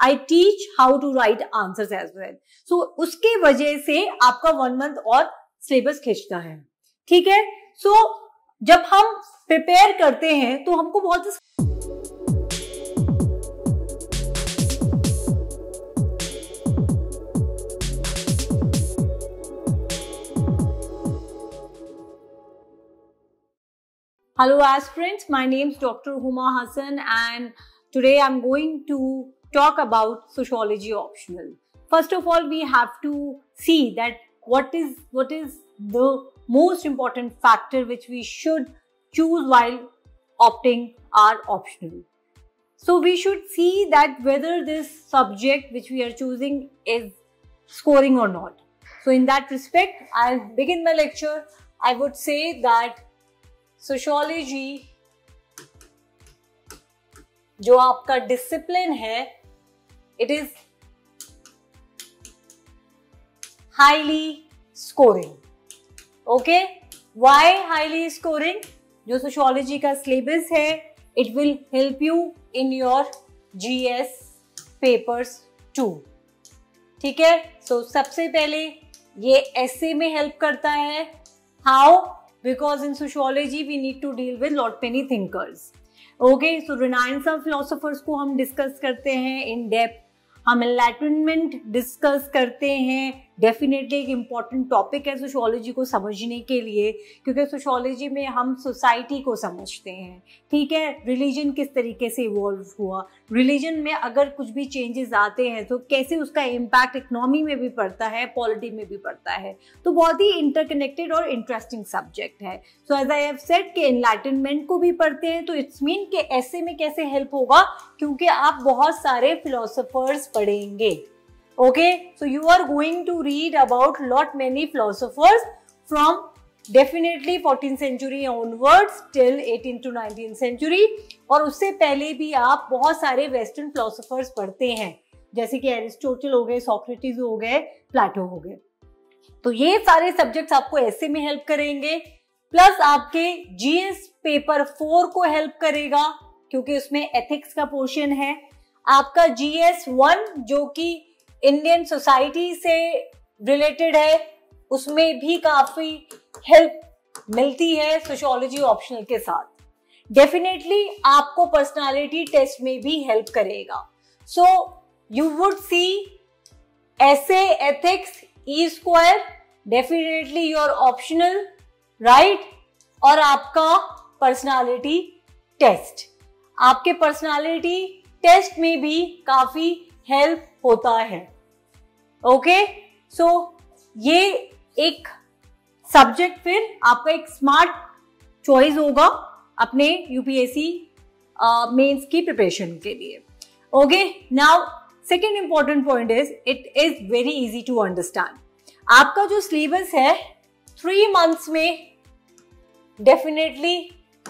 I teach how to write answers as well. So उसके वजह से आपका 1 month और सिलेबस खींचता है, ठीक है। So जब हम प्रिपेयर करते हैं तो हमको बहुत Hello aspirants, my name is Doctor Huma Hasan and today I'm going to talk about sociology optional. First of all, we have to see that what is the most important factor which we should choose while opting our optional. So we should see that whether this subject which we are choosing is scoring or not. So in that respect, I'll begin my lecture. I would say that sociology जो आपका discipline है, it is highly scoring, okay. Why highly scoring? जो sociology का syllabus है, it will help you in your GS papers too, ठीक है। सो सबसे पहले ये एसे में हेल्प करता है, how? Because in sociology we need to deal with lot many thinkers. Okay, so Renaissance philosophers को हम discuss करते हैं in depth, हम enlightenment discuss करते हैं। Definitely एक important topic है sociology को समझने के लिए, क्योंकि sociology में हम society को समझते हैं, ठीक है। Religion किस तरीके से evolve हुआ, religion में अगर कुछ भी changes आते हैं तो कैसे उसका impact economy में भी पड़ता है, polity में भी पड़ता है। तो बहुत ही interconnected और interesting subject है। So as I have said कि enlightenment को भी पढ़ते हैं, तो it's mean कि ऐसे में कैसे help होगा, क्योंकि आप बहुत सारे philosophers पढ़ेंगे। Okay, so you are going to read about lot many philosophers from definitely 14th century onwards till 18th to 19th century, और उससे पहले भी आप बहुत सारे western philosophers पढ़ते हैं, जैसे कि एरिस्टोटल हो गए, सोक्रेटिस हो गए, प्लेटो हो गए। तो ये सारे सब्जेक्ट्स आपको ऐसे में हेल्प करेंगे, प्लस आपके जीएस पेपर 4 को हेल्प करेगा क्योंकि उसमें एथिक्स का पोर्शन है। आपका GS 1 जो कि इंडियन सोसाइटी से रिलेटेड है, उसमें भी काफी हेल्प मिलती है सोशियोलॉजी ऑप्शनल के साथ। डेफिनेटली आपको पर्सनालिटी टेस्ट में भी हेल्प करेगा। सो यू वुड सी ऐसे ethics E2 definitely your optional, right, और आपका पर्सनालिटी टेस्ट। आपके पर्सनालिटी टेस्ट में भी काफी हेल्प होता है, ओके। सो ये एक सब्जेक्ट फिर आपका एक स्मार्ट चॉइस होगा अपने यूपीएससी मेंस की प्रिपरेशन के लिए, okay. Now second important point is it is very easy to understand. आपका जो सिलेबस है 3 months में डेफिनेटली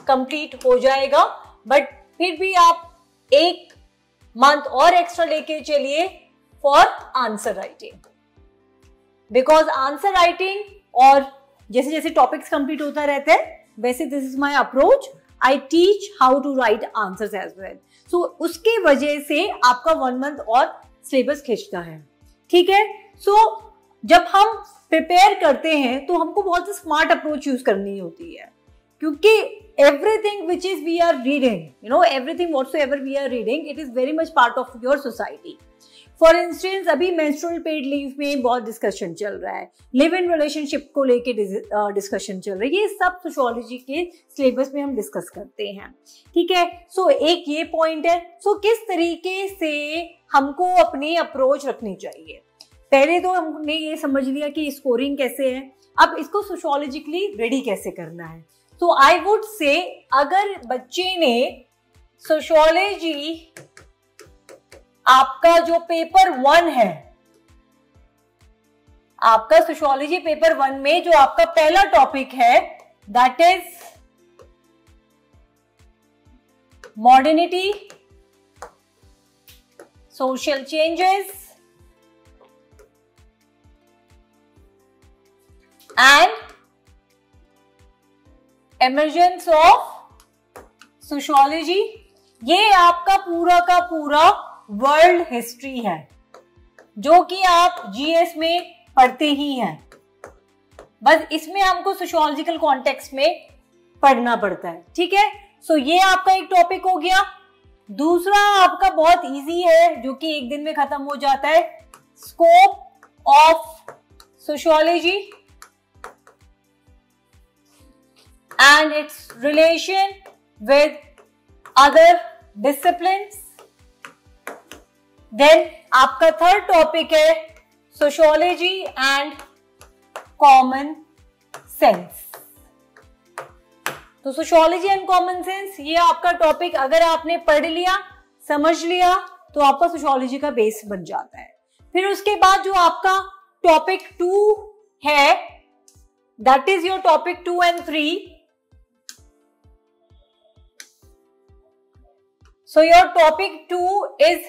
कंप्लीट हो जाएगा, बट फिर भी आप 1 month और एक्स्ट्रा लेके चलिए for answer writing, because answer writing और जैसे जैसे टॉपिक्स कंप्लीट होता रहता है, वैसे this is my approach, I teach how to write answers as well. So उसके वजह से आपका 1 month और सिलेबस खींचता है, ठीक है। सो जब हम प्रिपेयर करते हैं तो हमको बहुत स्मार्ट अप्रोच यूज करनी होती है, क्योंकि everything which is we are reading, you know, everything whatsoever we are reading, it is very much part of your society. For instance, अभी menstrual paid leave में बहुत discussion चल रहा है, live in relationship को लेके discussion चल रही है, ये सब sociology के syllabus में हम discuss करते हैं, ठीक है। So एक ये point है। So किस तरीके से हमको अपनी approach रखनी चाहिए? पहले तो हमने ये समझ लिया कि scoring कैसे है, अब इसको sociologically ready कैसे करना है। तो आई वुड से अगर बच्चे ने सोशियोलॉजी आपका जो पेपर 1 है, आपका सोशियोलॉजी पेपर 1 में जो आपका पहला टॉपिक है, that is modernity, social changes and emergence of sociology, ये आपका पूरा वर्ल्ड हिस्ट्री है, जो कि आप जीएस में पढ़ते ही हैं। बस इसमें हमको सोशियोलॉजिकल कॉन्टेक्स्ट में पढ़ना पड़ता है, ठीक है। सो ये आपका एक टॉपिक हो गया। दूसरा आपका बहुत इजी है, जो कि एक दिन में खत्म हो जाता है, scope of sociology and its relation with other disciplines. Then आपका थर्ड टॉपिक है सोशियोलॉजी एंड कॉमन सेंस। तो सोशियोलॉजी एंड कॉमन सेंस ये आपका टॉपिक अगर आपने पढ़ लिया, समझ लिया, तो आपका सोशियोलॉजी का बेस बन जाता है। फिर उसके बाद जो आपका टॉपिक 2 है, that is your topic 2 and 3। So your topic 2 is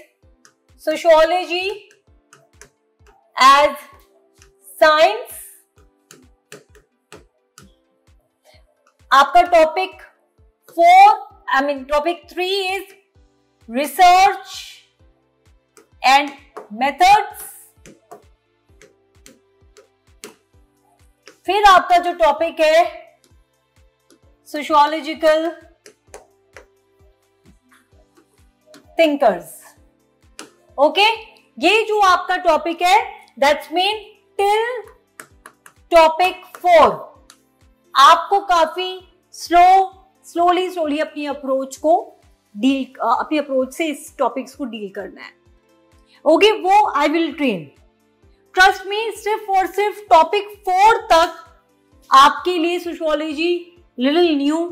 sociology as science. आपका topic 3 is research and methods. फिर आपका जो टॉपिक है सोशियोलॉजिकल थिंकर्स। ओके, ये जो आपका टॉपिक है, दैट्स मीन टिल टॉपिक 4 आपको काफी स्लोली अपनी अप्रोच से इस टॉपिक्स को डील करना है। ओके, वो I will train, trust me. सिर्फ और सिर्फ टॉपिक 4 तक आपके लिए सोशियोलॉजी लिटिल न्यू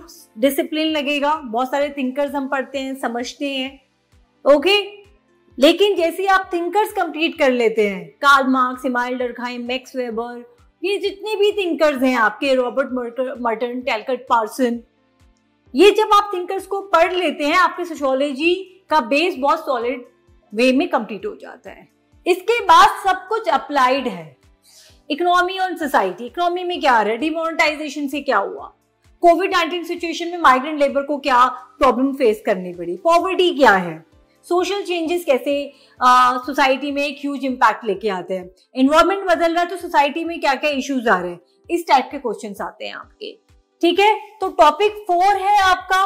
डिसिप्लिन लगेगा। बहुत सारे थिंकर्स हम पढ़ते हैं, समझते हैं, ओके। लेकिन जैसे आप थिंकर्स कंप्लीट कर लेते हैं, Karl Marx, Immanuel, Max Weber, ये जितने भी थिंकर्स हैं आपके, रॉबर्ट मर्टन, टैलकॉट पार्सन, ये जब आप थिंकर्स को पढ़ लेते हैं, आपके सोशियोलॉजी का बेस बहुत सॉलिड वे में कंप्लीट हो जाता है। इसके बाद सब कुछ अप्लाइड है। इकोनॉमी और सोसाइटी, इकोनॉमी में क्या आ रहा है, डिमोनेटाइजेशन से क्या हुआ, कोविड-19 सिचुएशन में माइग्रेंट लेबर को क्या प्रॉब्लम फेस करनी पड़ी, पॉवर्टी क्या है, सोशल चेंजेस कैसे सोसाइटी में एक ह्यूज इम्पैक्ट लेके आते हैं, एनवायरमेंट बदल रहा है तो सोसाइटी में क्या क्या इश्यूज आ रहे हैं, इस टाइप के क्वेश्चंस आते हैं आपके, ठीक है। तो टॉपिक 4 है आपका।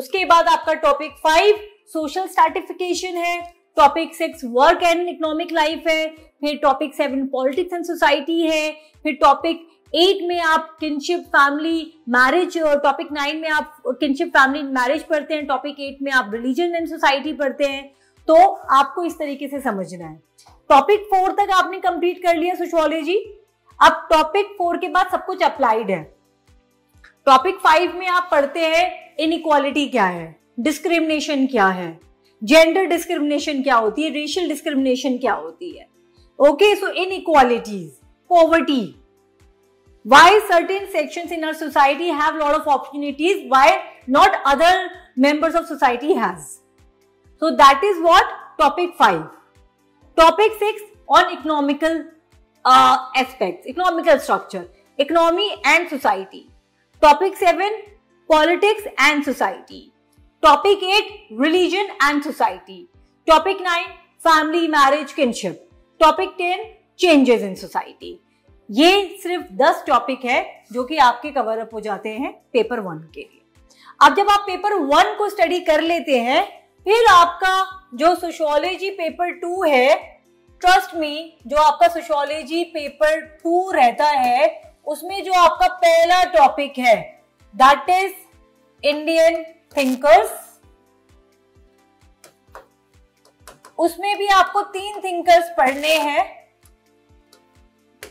उसके बाद आपका टॉपिक 5 सोशल स्ट्रैटिफिकेशन है, topic 6 work and economic life है, फिर टॉपिक 7 पॉलिटिक्स एंड सोसाइटी है, फिर टॉपिक 8 में आप किनशिप, फैमिली, मैरिज, और टॉपिक 9 में आप किनशिप, फैमिली, मैरिज पढ़ते हैं, टॉपिक 8 में आप रिलीजन एंड सोसाइटी पढ़ते हैं। तो आपको इस तरीके से समझना है। टॉपिक 4 तक आपने कंप्लीट कर लिया सोशियोलॉजी। अब टॉपिक 4 के बाद सब कुछ अप्लाइड है। टॉपिक 5 में आप पढ़ते हैं इनइक्वालिटी क्या है, डिस्क्रिमिनेशन क्या है, जेंडर डिस्क्रिमिनेशन क्या होती है, रेशियल डिस्क्रिमिनेशन क्या होती है, okay. So inequalities, poverty, why certain sections in our society have lot of opportunities why not other members of society has. So that is what topic 5. Topic 6 on economical aspects, economical structure, economy and society. Topic 7 politics and society. Topic 8 religion and society. Topic 9 family, marriage, kinship. Topic 10 changes in society. ये सिर्फ 10 topic है जो कि आपके cover up हो जाते हैं paper 1 के लिए। अब जब आप पेपर 1 को स्टडी कर लेते हैं, फिर आपका जो सोशियोलॉजी पेपर 2 है, ट्रस्ट मी, जो आपका सोशियोलॉजी पेपर 2 रहता है, उसमें जो आपका पहला टॉपिक है, दैट इज इंडियन थिंकर्स। उसमें भी आपको 3 थिंकर्स पढ़ने हैं,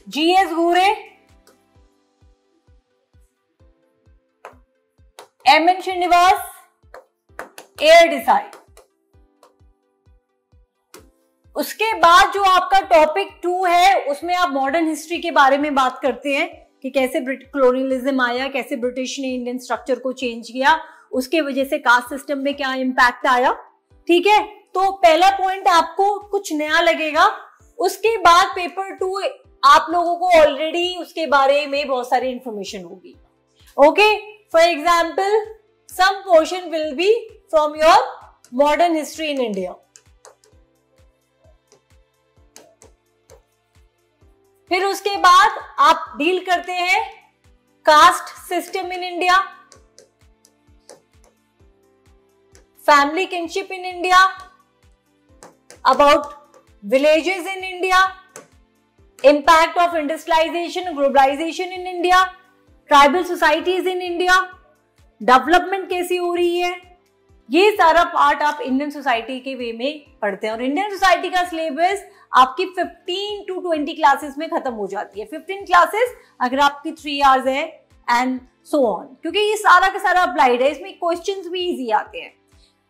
जीएस घूरे, एमएन श्रीनिवास, एयर डिसाइड। उसके बाद जो आपका टॉपिक 2 है, उसमें आप मॉडर्न हिस्ट्री के बारे में बात करते हैं कि कैसे ब्रिटिश कॉलोनियलिज्म आया, कैसे ब्रिटिश ने इंडियन स्ट्रक्चर को चेंज किया, उसके वजह से कास्ट सिस्टम में क्या इंपैक्ट आया, ठीक है। तो पहला पॉइंट आपको कुछ नया लगेगा। उसके बाद पेपर 2 आप लोगों को ऑलरेडी उसके बारे में बहुत सारी इंफॉर्मेशन होगी, okay. For example, some portion will be from your modern history in India, फिर उसके बाद आप डील करते हैं caste system in India, family kinship in India, about villages in India, impact of industrialization and globalization in India, tribal societies in India, development कैसी हो रही है, ये सारा पार्ट आप इंडियन सोसाइटी के वे में पढ़ते हैं। और इंडियन सोसाइटी का सिलेबस आपकी 15 टू 20 क्लासेस में खत्म हो जाती है। 15 क्लासेस अगर आपकी 3 आवर्स है एंड सो ऑन, क्योंकि ये सारा का सारा अप्लाइड है, इसमें क्वेश्चंस भी इजी आते हैं।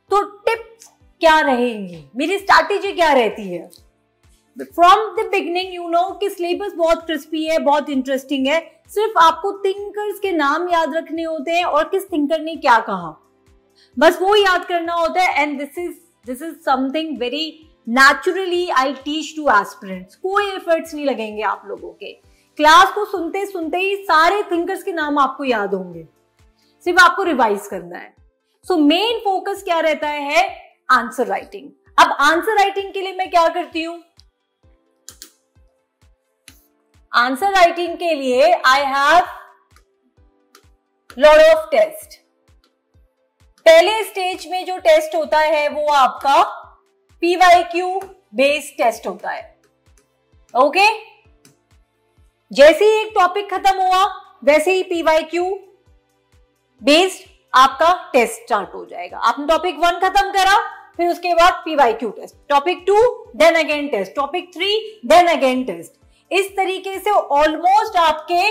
तो टिप्स क्या रहेंगी, मेरी स्ट्रैटेजी क्या रहती है from the beginning, you know कि सिलेबस बहुत क्रिस्पी है, बहुत इंटरेस्टिंग है, सिर्फ आपको थिंकर्स के नाम याद रखने होते हैं और किस थिंकर ने क्या कहा, बस वो याद करना होता है। And this is something very naturally I teach to aspirants, कोई एफर्ट्स नहीं लगेंगे आप लोगों के। क्लास को सुनते सुनते ही सारे थिंकर्स के नाम आपको याद होंगे, सिर्फ आपको रिवाइज करना है। सो मेन फोकस क्या रहता है, आंसर राइटिंग। अब आंसर राइटिंग के लिए मैं क्या करती हूँ, आंसर राइटिंग के लिए I have lot of test. पहले स्टेज में जो टेस्ट होता है वो आपका पीवाईक्यू बेस्ड टेस्ट होता है। ओके, जैसे ही एक टॉपिक खत्म हुआ वैसे ही पीवाईक्यू बेस्ड आपका टेस्ट स्टार्ट हो जाएगा। आपने टॉपिक 1 खत्म करा, फिर उसके बाद PYQ test, topic 2 then again test, topic 3 then again test. इस तरीके से ऑलमोस्ट आपके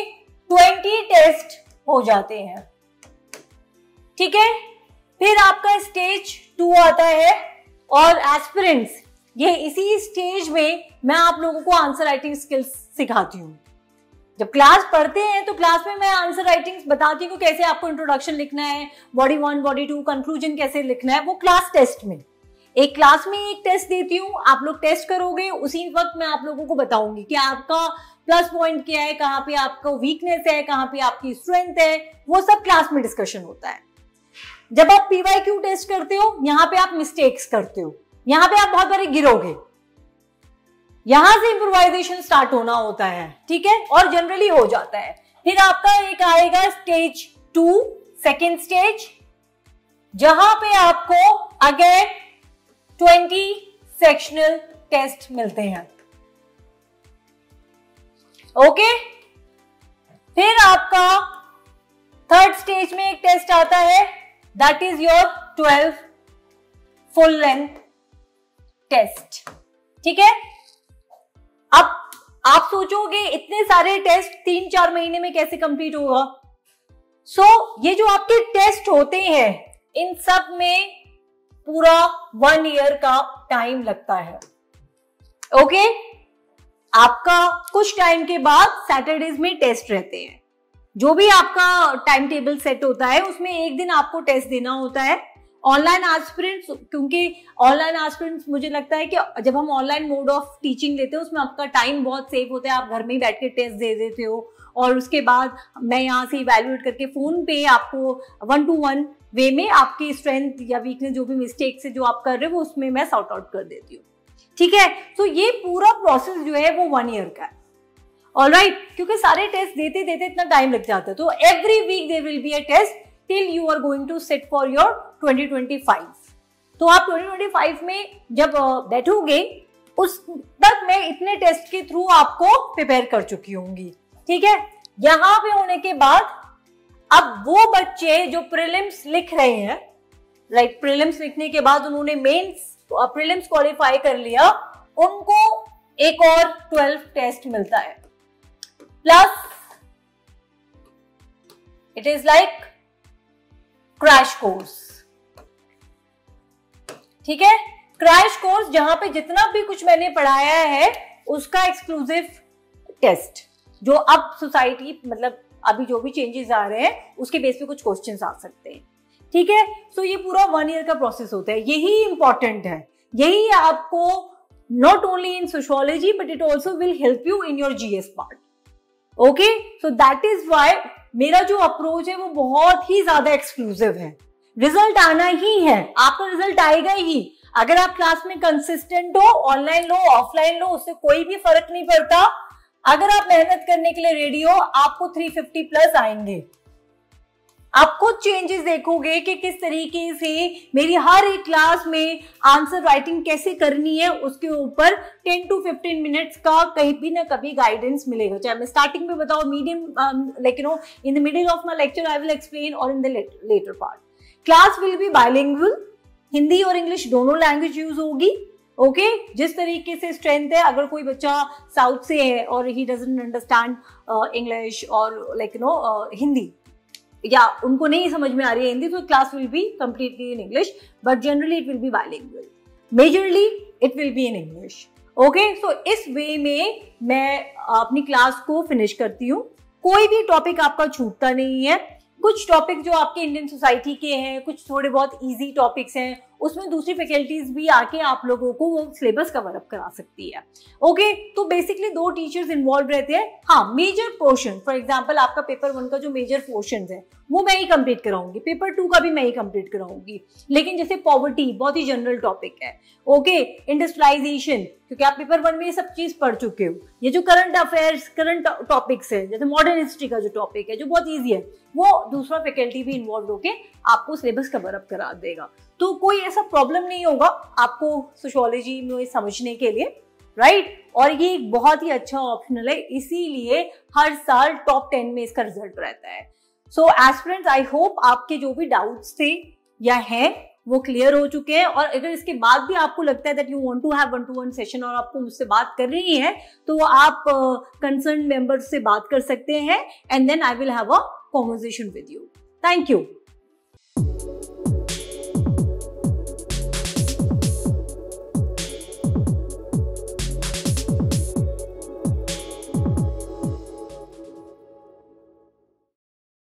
20 टेस्ट हो जाते हैं। ठीक है, फिर आपका स्टेज 2 आता है और एस्पिरेंट्स, ये इसी स्टेज में मैं आप लोगों को आंसर राइटिंग स्किल्स सिखाती हूँ। जब क्लास पढ़ते हैं तो क्लास में मैं आंसर राइटिंग्स बताती हूँ, कैसे आपको इंट्रोडक्शन लिखना है, बॉडी 1, बॉडी 2, कंक्लूजन कैसे लिखना है, वो क्लास टेस्ट में। एक क्लास में एक टेस्ट देती हूँ, आप लोग टेस्ट करोगे, उसी वक्त मैं आप लोगों को बताऊंगी कि आपका प्लस पॉइंट क्या है, कहाँ पे आपका वीकनेस है, कहाँ पे आपकी स्ट्रेंथ है, वो सब क्लास में डिस्कशन होता है। जब आप पीवाईक्यू टेस्ट करते हो, यहाँ पे आप मिस्टेक्स करते हो, यहाँ पे आप बहुत बारी गिरोगे, यहाँ से इम्प्रोवाइजेशन स्टार्ट होना होता है। ठीक है, और जनरली हो जाता है। फिर आपका एक आएगा स्टेज 2, सेकेंड स्टेज, जहां पे आपको अगेन 20 सेक्शनल टेस्ट मिलते हैं। ओके, फिर आपका थर्ड स्टेज में एक टेस्ट आता है, that is your 12 full length test. ठीक है, अब आप सोचोगे इतने सारे टेस्ट 3-4 महीने में कैसे कंप्लीट होगा। सो ये जो आपके टेस्ट होते हैं इन सब में पूरा 1 ईयर का टाइम लगता है। ओके, आपका कुछ टाइम के बाद सैटरडेज में टेस्ट रहते हैं। जो भी आपका टाइम टेबल सेट होता है उसमें एक दिन आपको टेस्ट देना होता है। ऑनलाइन एस्पिरेंट्स, क्योंकि ऑनलाइन एस्पिरेंट्स मुझे लगता है कि जब हम ऑनलाइन मोड ऑफ टीचिंग लेते हैं उसमें आपका टाइम बहुत सेव होता है, आप घर में ही बैठ के टेस्ट दे देते हो और उसके बाद मैं यहाँ से इवैल्यूएट करके फोन पे आपको 1-to-1 वे में आपकी स्ट्रेंथ या वीकनेस, जो भी मिस्टेक्स है जो आप कर रहे हो, उसमें मैं सॉर्ट आउट कर देती हूँ। ठीक है, तो ये पूरा प्रोसेस जो है वो 1 ईयर का है। ऑलराइट, क्योंकि सारे टेस्ट देते देते इतना टाइम लग जाता है। तो every week there will be a test till you are going to sit for your 2025। तो आप 2025 में जब बैठोगे उस तक मैं इतने टेस्ट के थ्रू आपको प्रिपेयर कर चुकी होंगी। ठीक है, यहाँ पे होने के बाद अब वो बच्चे जो प्रीलिम्स लिख रहे हैं, लाइक प्रीलिम्स लिखने के बाद उन्होंने मेंस प्रीलिम्स क्वालिफाई कर लिया, उनको एक और 12 टेस्ट मिलता है। Plus it is like crash course. ठीक है, क्रैश कोर्स जहां पे जितना भी कुछ मैंने पढ़ाया है उसका एक्सक्लूसिव टेस्ट, जो अब सोसाइटी मतलब अभी जो भी चेंजेस आ रहे हैं उसके बेस पे कुछ क्वेश्चंस आ सकते हैं। ठीक है, सो ये पूरा 1 ईयर का प्रोसेस होता है। यही इंपॉर्टेंट है, यही आपको not only in sociology but it also will help you in your GS part. Okay, so that is why मेरा जो अप्रोच है वो बहुत ही ज्यादा एक्सक्लूसिव है। रिजल्ट आना ही है, आपका रिजल्ट आएगा ही। अगर आप क्लास में कंसिस्टेंट हो, ऑनलाइन लो ऑफलाइन लो, उससे कोई भी फर्क नहीं पड़ता। अगर आप मेहनत करने के लिए रेडी हो, आपको 350 प्लस आएंगे। आप कुछ चेंजेस देखोगे कि किस तरीके से मेरी हर एक क्लास में आंसर राइटिंग कैसे करनी है, उसके ऊपर 10 टू 15 मिनट्स का कहीं भी ना कभी गाइडेंस मिलेगा। चाहे मैं स्टार्टिंग में बताऊं, medium like you know in the middle of my lecture I will explain, और in the latter part class will be bilingual, Hindi और इंग्लिश दोनों लैंग्वेज यूज होगी। ओके जिस तरीके से स्ट्रेंथ है, अगर कोई बच्चा साउथ से है और ही डजंट अंडरस्टैंड इंग्लिश और लाइक यू नो हिंदी, या उनको नहीं समझ में आ रही है हिंदी, तो class will be completely in English, but generally it will be bilingual, majorly it will be in English. Okay so इस वे में मैं अपनी क्लास को फिनिश करती हूँ। कोई भी टॉपिक आपका छूटता नहीं है। कुछ टॉपिक जो आपके इंडियन सोसाइटी के हैं, कुछ थोड़े बहुत इजी टॉपिक्स हैं, उसमें दूसरी फैकल्टीज भी आके आप लोगों को वो सिलेबस कवर अप करा सकती है। ओके तो बेसिकली दो टीचर्स इन्वॉल्व रहते हैं। हाँ, मेजर पोर्शन, फॉर एग्जांपल आपका पेपर 1 का जो मेजर पोर्शन है वो मैं ही कंप्लीट कराऊंगी, पेपर 2 का भी मैं ही कंप्लीट कराऊंगी। लेकिन जैसे पॉवर्टी बहुत ही जनरल टॉपिक है, ओके इंडस्ट्रियलाइजेशन, क्योंकि आप पेपर 1 में ये सब चीज पढ़ चुके हो। ये जो करंट अफेयर्स, करंट टॉपिक्स है, जैसे मॉडर्न हिस्ट्री का जो टॉपिक है जो बहुत ईजी है, वो दूसरा फैकल्टी भी इन्वॉल्व होके आपको सिलेबस कवर अप करा देगा। तो कोई ऐसा प्रॉब्लम नहीं होगा आपको सोशियोलॉजी में समझने के लिए, राइट। और ये एक बहुत ही अच्छा ऑप्शनल है, इसीलिए हर साल टॉप 10 में इसका रिजल्ट रहता है। सो एस्पिरेंट्स, आई होप आपके जो भी डाउट्स थे या हैं वो क्लियर हो चुके हैं। और अगर इसके बाद भी आपको लगता है that you want to have 1-to-1 session और आपको मुझसे बात करनी है, तो आप कंसर्न मेंबर से बात कर सकते हैं and then I will have a conversation with you. Thank you.